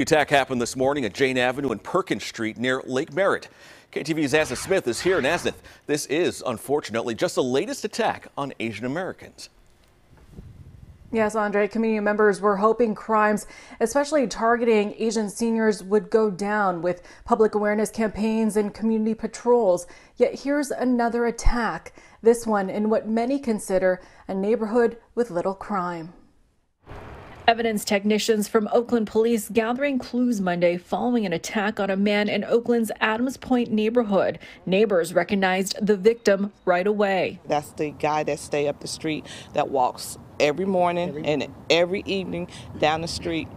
The attack happened this morning at Jane Avenue and Perkins Street near Lake Merritt. KTVU's Asa Smith is here in Azeth. This is, unfortunately, just the latest attack on Asian-Americans. Yes, Andre, community members were hoping crimes, especially targeting Asian seniors, would go down with public awareness campaigns and community patrols. Yet here's another attack, this one in what many consider a neighborhood with little crime. Evidence technicians from Oakland police gathering clues Monday following an attack on a man in Oakland's Adams Point neighborhood. Neighbors recognized the victim right away. That's the guy that stays up the street, that walks every morning and every evening down the street,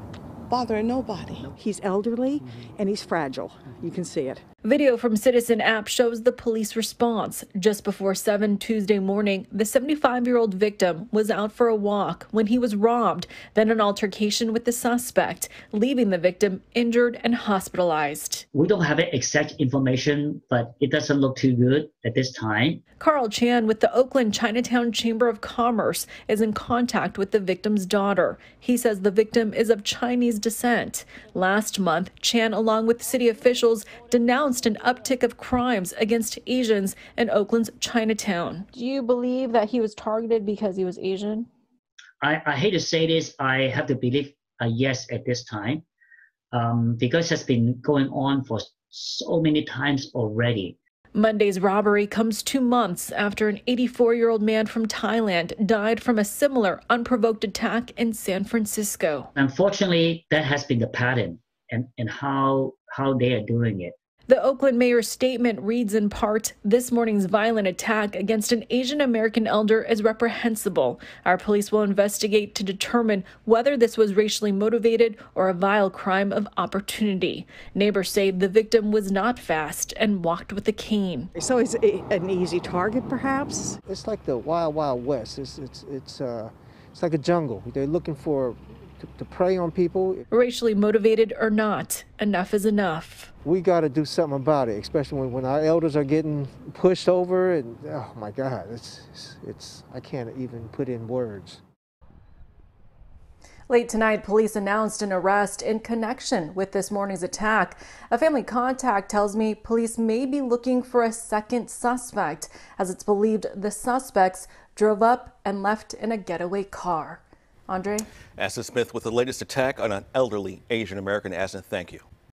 bothering nobody. He's elderly and he's fragile. You can see it. Video from Citizen App shows the police response. Just before 7 Tuesday morning, the 75-year-old victim was out for a walk when he was robbed, then an altercation with the suspect, leaving the victim injured and hospitalized. We don't have exact information, but it doesn't look too good at this time. Carl Chan with the Oakland Chinatown Chamber of Commerce is in contact with the victim's daughter. He says the victim is of Chinese descent. Last month, Chan, along with city officials, denounced an uptick of crimes against Asians in Oakland's Chinatown. Do you believe that he was targeted because he was Asian? I hate to say this. I have to believe yes at this time because it's been going on for so many times already. Monday's robbery comes 2 months after an 84-year-old man from Thailand died from a similar unprovoked attack in San Francisco. Unfortunately, that has been the pattern and how they are doing it. The Oakland mayor's statement reads in part, "This morning's violent attack against an Asian-American elder is reprehensible. Our police will investigate to determine whether this was racially motivated or a vile crime of opportunity." Neighbors say the victim was not fast and walked with a cane. So it's an easy target, perhaps? It's like the Wild Wild West. It's like a jungle. They're looking for to prey on people. Racially motivated or not, enough is enough. We got to do something about it, especially when our elders are getting pushed over. And oh my God, I can't even put in words. Late tonight, police announced an arrest in connection with this morning's attack. A family contact tells me police may be looking for a second suspect, as it's believed the suspects drove up and left in a getaway car. Andre? Asa Smith with the latest attack on an elderly Asian American. Asa, thank you.